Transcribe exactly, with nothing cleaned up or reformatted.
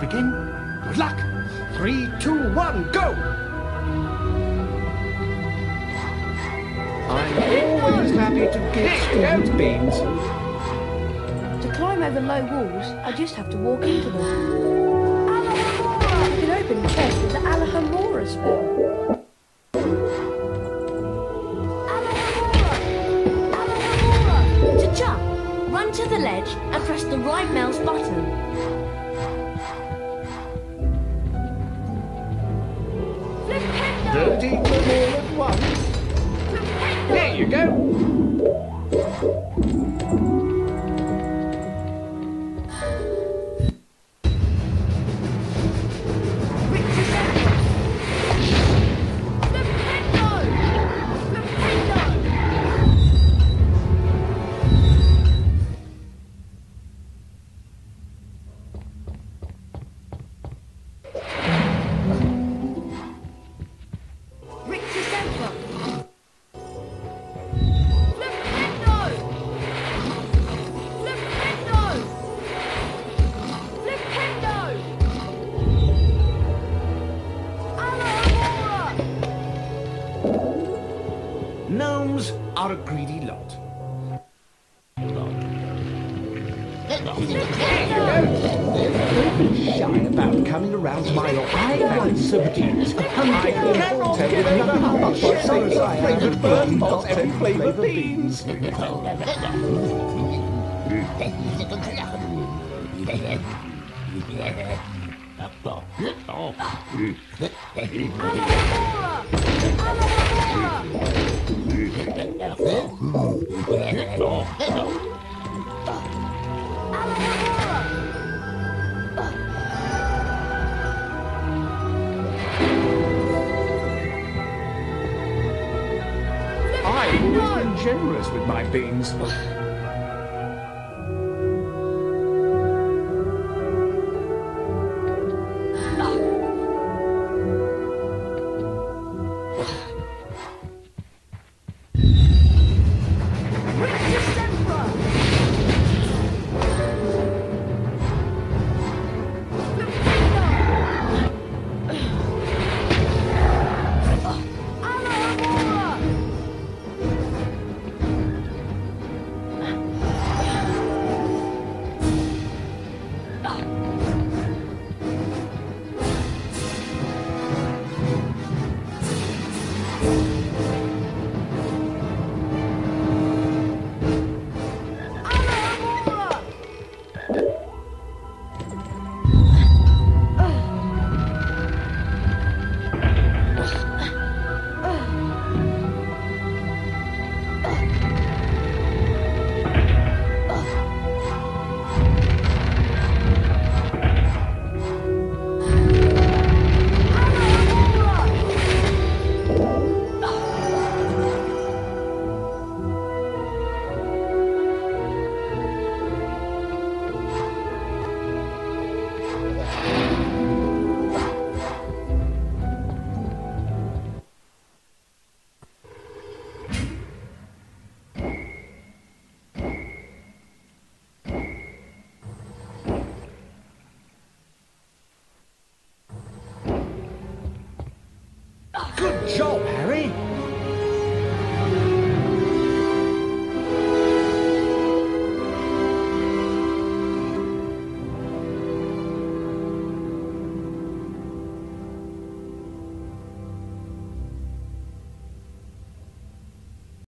to begin. Good luck. Three, two, one, go! I'm always happy to give students beans. To climb over low walls, I just have to walk into them. Alhambra! You can open the chest with the Alhambra spell. Run to the ledge and press the right mouse button. Flip him all at once. Flip there you go. Gnomes are a greedy lot. Don't be shy about coming around my island subdues. I cannot give nothing but flavored bird pots and flavored beans. I've always been generous with my beans. Good job, Harry.